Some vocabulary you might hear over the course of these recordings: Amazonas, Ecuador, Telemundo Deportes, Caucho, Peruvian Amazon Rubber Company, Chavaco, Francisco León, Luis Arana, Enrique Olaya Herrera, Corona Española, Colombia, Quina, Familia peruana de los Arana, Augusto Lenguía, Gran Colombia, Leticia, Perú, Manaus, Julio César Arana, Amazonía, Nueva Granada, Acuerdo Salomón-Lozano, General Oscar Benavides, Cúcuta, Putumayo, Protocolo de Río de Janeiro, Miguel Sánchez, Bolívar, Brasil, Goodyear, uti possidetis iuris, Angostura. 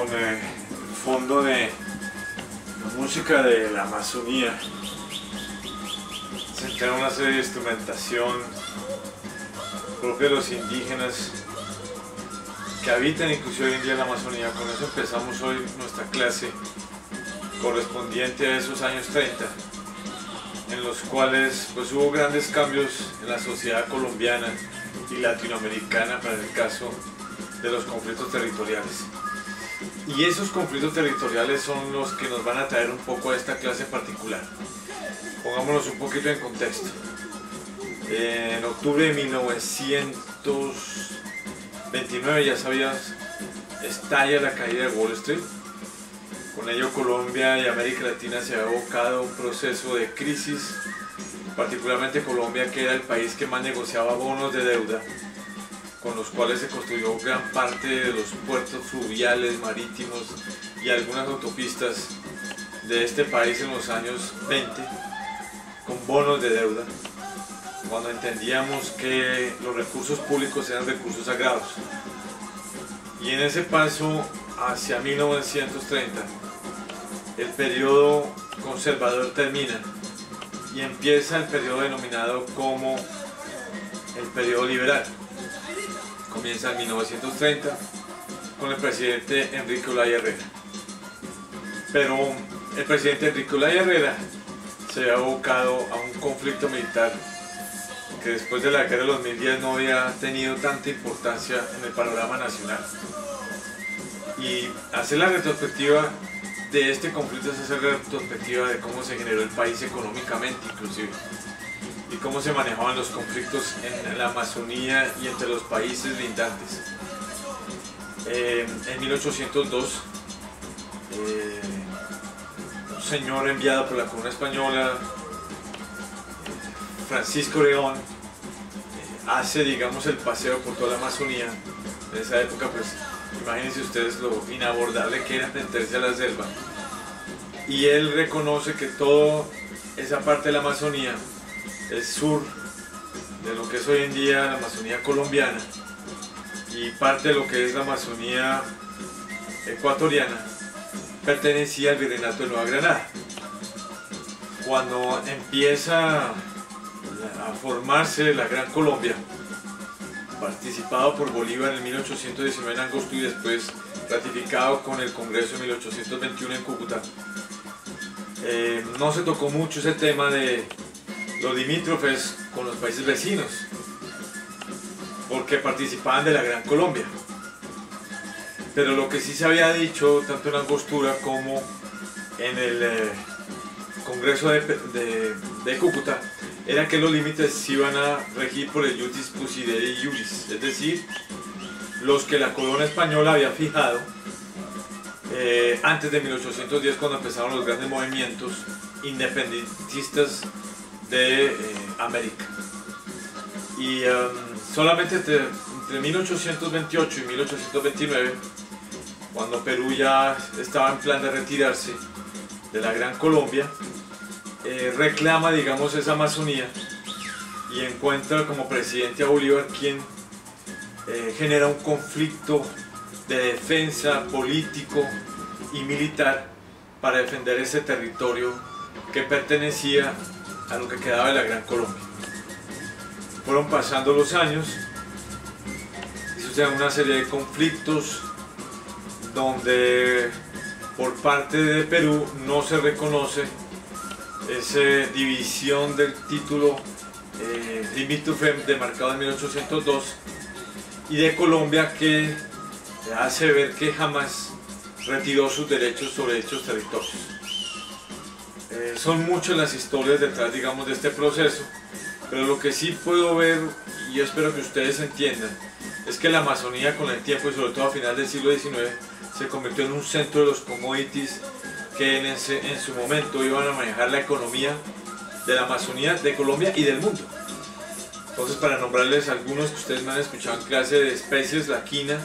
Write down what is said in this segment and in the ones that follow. con el fondo de la música de la Amazonía. Se tiene una serie de instrumentación propia de los indígenas que habitan incluso hoy en día en la Amazonía. Con eso empezamos hoy nuestra clase correspondiente a esos años 30, en los cuales pues hubo grandes cambios en la sociedad colombiana y latinoamericana para el caso de los conflictos territoriales. Y esos conflictos territoriales son los que nos van a traer un poco a esta clase en particular. Pongámonos un poquito en contexto. En octubre de 1929, ya sabías, estalla la caída de Wall Street. Con ello Colombia y América Latina se ha abocado a un proceso de crisis, particularmente Colombia, que era el país que más negociaba bonos de deuda, con los cuales se construyó gran parte de los puertos fluviales, marítimos y algunas autopistas de este país en los años 20, con bonos de deuda, cuando entendíamos que los recursos públicos eran recursos sagrados. Y en ese paso hacia 1930, el periodo conservador termina y empieza el periodo denominado como el periodo liberal. Comienza en 1930 con el presidente Enrique Olaya Herrera. Pero el presidente Enrique Olaya Herrera se había abocado a un conflicto militar que después de la guerra de los 2010 no había tenido tanta importancia en el panorama nacional. Y hacer la retrospectiva de este conflicto es hacer la retrospectiva de cómo se generó el país económicamente, inclusive, y cómo se manejaban los conflictos en la Amazonía y entre los países lindantes. En 1802, un señor enviado por la corona española, Francisco León, hace, digamos, el paseo por toda la Amazonía. En esa época, pues, imagínense ustedes lo inabordable que era meterse a la selva. Y él reconoce que toda esa parte de la Amazonía, el sur de lo que es hoy en día la Amazonía colombiana y parte de lo que es la Amazonía ecuatoriana, pertenecía al virreinato de Nueva Granada. Cuando empieza a formarse la Gran Colombia, participado por Bolívar en 1819 en Angostura y después ratificado con el Congreso en 1821 en Cúcuta, no se tocó mucho ese tema de los limítrofes con los países vecinos, porque participaban de la Gran Colombia. Pero lo que sí se había dicho, tanto en Angostura como en el Congreso de Cúcuta, era que los límites se iban a regir por el uti possidetis iuris, es decir, los que la corona española había fijado antes de 1810, cuando empezaron los grandes movimientos independentistas de América. Y solamente entre 1828 y 1829, cuando Perú ya estaba en plan de retirarse de la Gran Colombia, reclama, digamos, esa Amazonía y encuentra como presidente a Bolívar, quien genera un conflicto de defensa político y militar para defender ese territorio que pertenecía a lo que quedaba de la Gran Colombia. Fueron pasando los años y suceden una serie de conflictos donde por parte de Perú no se reconoce esa división del título limítrofe demarcado en 1802 y de Colombia, que hace ver que jamás retiró sus derechos sobre dichos territorios. Son muchas las historias detrás, digamos, de este proceso, pero lo que sí puedo ver, y yo espero que ustedes entiendan, es que la Amazonía con el tiempo y sobre todo a final del siglo XIX se convirtió en un centro de los commodities que en su momento iban a manejar la economía de la Amazonía, de Colombia y del mundo. Entonces, para nombrarles algunos que ustedes me han escuchado en clase, de especies, la quina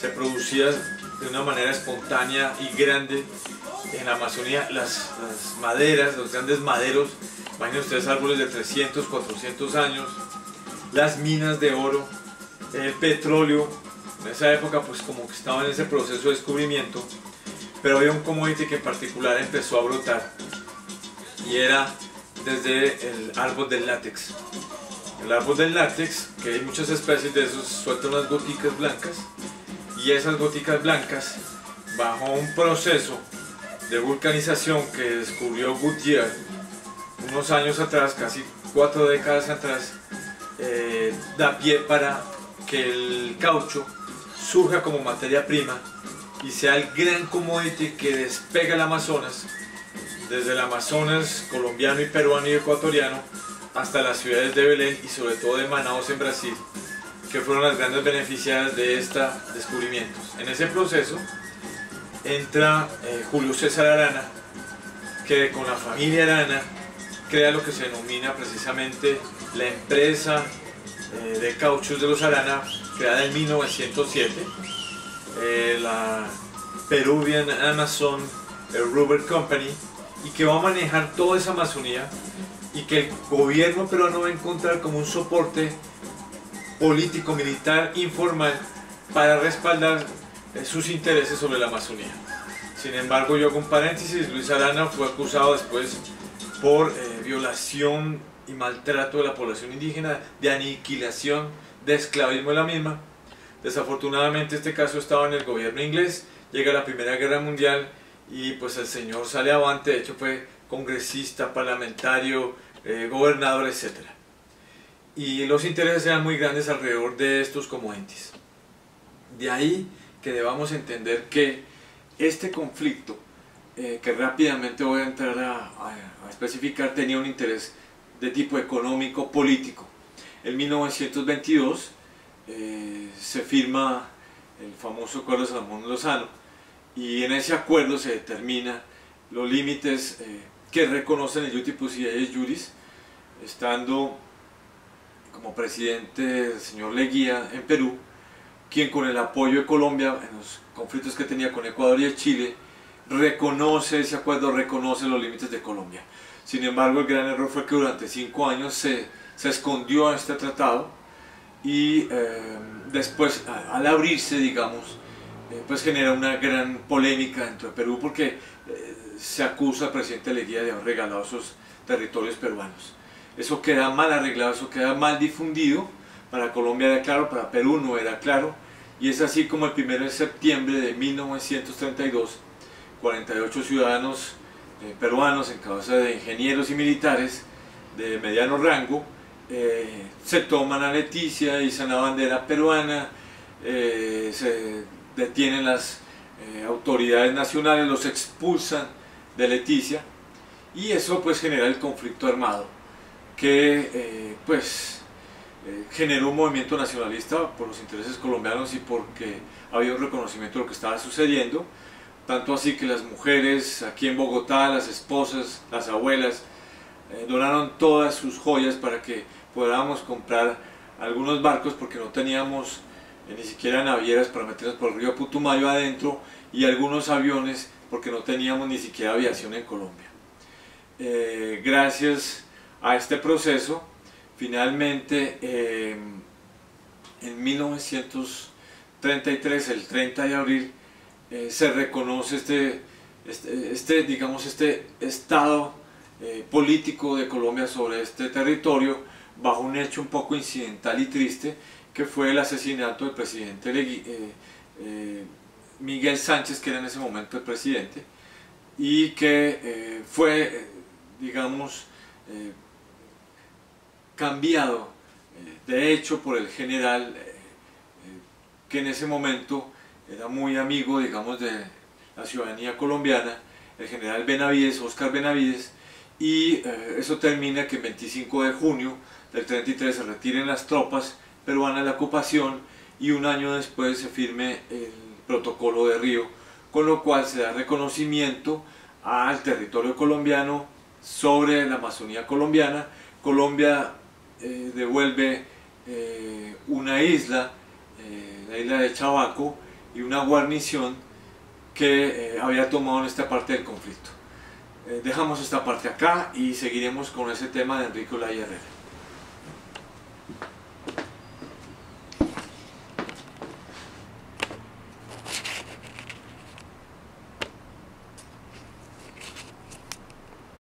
se producía de una manera espontánea y grande en la Amazonía, las maderas, los grandes maderos, imaginen ustedes árboles de 300, 400 años, las minas de oro, el petróleo, en esa época pues como que estaba en ese proceso de descubrimiento, pero había un commodity que en particular empezó a brotar y era desde el árbol del látex. El árbol del látex, que hay muchas especies de esos, sueltan unas goticas blancas y esas goticas blancas, bajo un proceso de vulcanización que descubrió Goodyear unos años atrás, casi 4 décadas atrás, da pie para que el caucho surja como materia prima y sea el gran commodity que despega el Amazonas, desde el Amazonas colombiano y peruano y ecuatoriano hasta las ciudades de Belén y sobre todo de Manaus en Brasil, que fueron las grandes beneficiadas de estos descubrimientos. En ese proceso entra Julio César Arana, que con la familia Arana crea lo que se denomina precisamente la empresa de cauchos de los Arana, creada en 1907, la Peruvian Amazon Rubber Company, y que va a manejar toda esa Amazonía y que el gobierno peruano va a encontrar como un soporte político, militar, informal para respaldar sus intereses sobre la Amazonía. Sin embargo, yo hago un paréntesis, Luis Arana fue acusado después por violación y maltrato de la población indígena, de aniquilación, de esclavismo de la misma. Desafortunadamente este caso estaba en el gobierno inglés, llega la Primera Guerra Mundial y pues el señor sale avante, de hecho fue congresista, parlamentario, gobernador, etc. Y los intereses eran muy grandes alrededor de estos commodities. De ahí que debamos entender que este conflicto, que rápidamente voy a entrar a especificar, tenía un interés de tipo económico, político. En 1922 se firma el famoso Acuerdo Salomón-Lozano y en ese acuerdo se determinan los límites que reconocen el uti possidetis iuris, estando como presidente el señor Leguía en Perú, quien con el apoyo de Colombia en los conflictos que tenía con Ecuador y Chile reconoce ese acuerdo, reconoce los límites de Colombia. Sin embargo, el gran error fue que durante 5 años se escondió a este tratado y después al abrirse, digamos, pues genera una gran polémica dentro de Perú porque se acusa al presidente Leguía de haber regalado esos territorios peruanos. Eso queda mal arreglado, eso queda mal difundido. Para Colombia era claro, para Perú no era claro, y es así como el 1 de septiembre de 1932, 48 ciudadanos peruanos en cabeza de ingenieros y militares de mediano rango se toman a Leticia, izan la bandera peruana, se detienen las autoridades nacionales, los expulsan de Leticia y eso pues genera el conflicto armado que pues generó un movimiento nacionalista por los intereses colombianos y porque había un reconocimiento de lo que estaba sucediendo, tanto así que las mujeres aquí en Bogotá, las esposas, las abuelas, donaron todas sus joyas para que podamos comprar algunos barcos porque no teníamos ni siquiera navieras para meternos por el río Putumayo adentro, y algunos aviones porque no teníamos ni siquiera aviación en Colombia. Gracias a este proceso, finalmente, en 1933, el 30 de abril, se reconoce este estado político de Colombia sobre este territorio bajo un hecho un poco incidental y triste, que fue el asesinato del presidente Miguel Sánchez, que era en ese momento el presidente, y que fue, digamos, cambiado de hecho por el general que en ese momento era muy amigo, digamos, de la ciudadanía colombiana, el general Benavides, Oscar Benavides, y eso termina que el 25 de junio del 33 se retiren las tropas peruanas de la ocupación y un año después se firme el Protocolo de Río, con lo cual se da reconocimiento al territorio colombiano sobre la Amazonía colombiana. Colombia devuelve una isla, la isla de Chavaco, y una guarnición que había tomado en esta parte del conflicto. Dejamos esta parte acá y seguiremos con ese tema de Enrique Olaya Herrera.